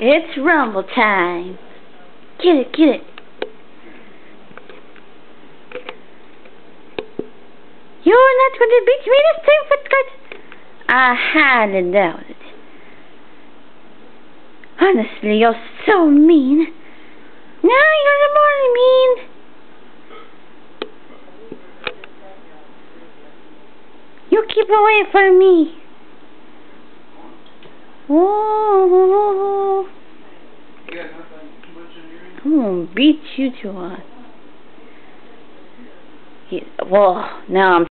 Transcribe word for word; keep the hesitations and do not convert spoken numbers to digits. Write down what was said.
It's rumble time. Get it, get it. You're not going to beat me this time, Footcut. I highly doubt it. Honestly, you're so mean. Now you're the more mean. You keep away from me. Oh. I'm gonna beat you to us. Yeah, well, now I'm